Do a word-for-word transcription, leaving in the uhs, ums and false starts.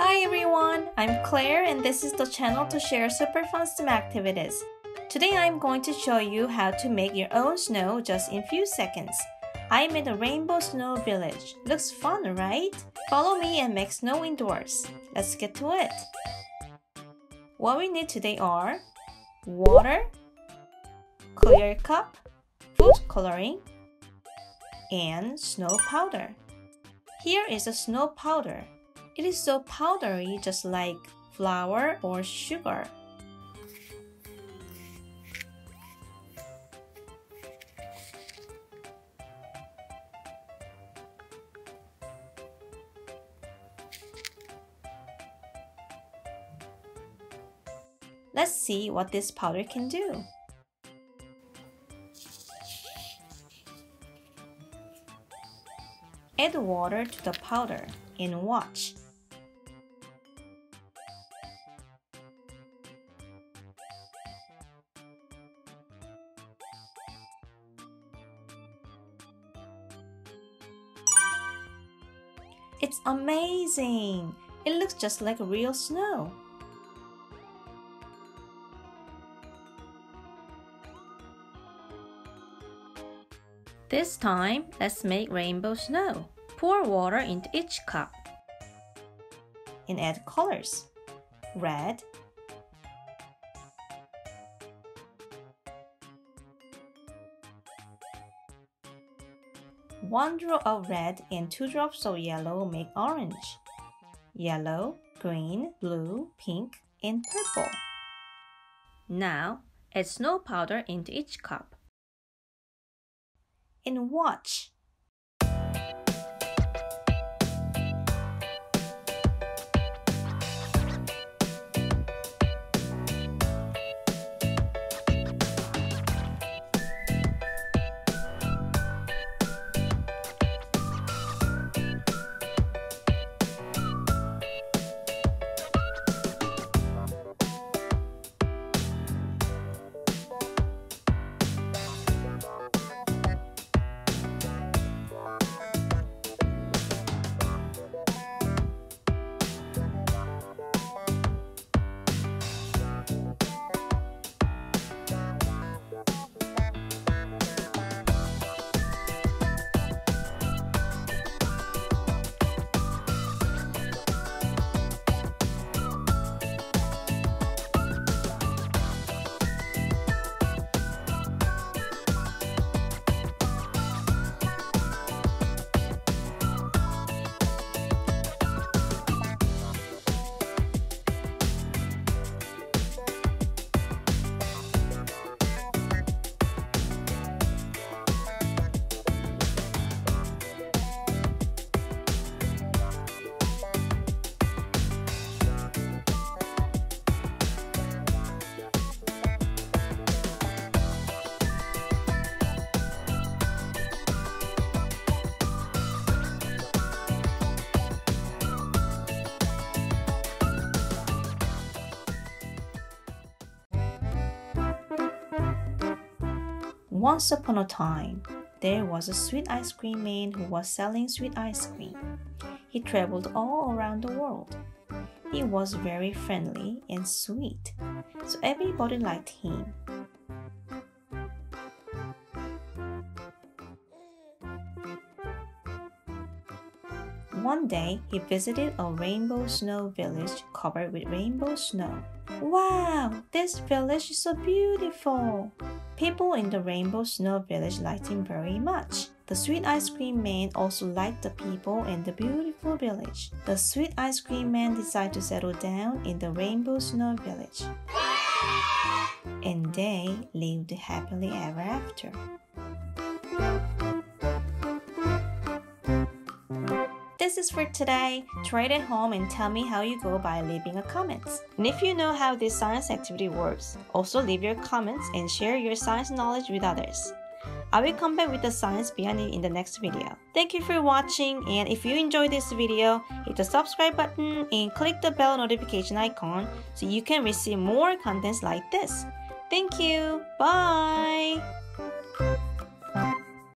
Hi everyone, I'm Claire and this is the channel to share super fun STEM activities. Today I'm going to show you how to make your own snow just in few seconds. I made a rainbow snow village. Looks fun, right? Follow me and make snow indoors. Let's get to it. What we need today are water, clear cup, food coloring, and snow powder. Here is a snow powder. It is so powdery, just like flour or sugar. Let's see what this powder can do. Add water to the powder and watch. It's amazing! It looks just like real snow. This time, let's make rainbow snow. Pour water into each cup and add colors. Red, one drop of red and two drops of yellow make orange. Yellow, green, blue, pink, and purple. Now, add snow powder into each cup. And watch! Once upon a time, there was a sweet ice cream man who was selling sweet ice cream. He traveled all around the world. He was very friendly and sweet, so everybody liked him. One day, he visited a rainbow snow village covered with rainbow snow. Wow! This village is so beautiful! People in the rainbow snow village liked him very much. The sweet ice cream man also liked the people and the beautiful village. The sweet ice cream man decided to settle down in the rainbow snow village. And they lived happily ever after. This is for today. Try it at home and tell me how you go by leaving a comment. And if you know how this science activity works, also leave your comments and share your science knowledge with others. I will come back with the science behind it in the next video. Thank you for watching, and if you enjoyed this video, hit the subscribe button and click the bell notification icon so you can receive more contents like this. Thank you. Bye.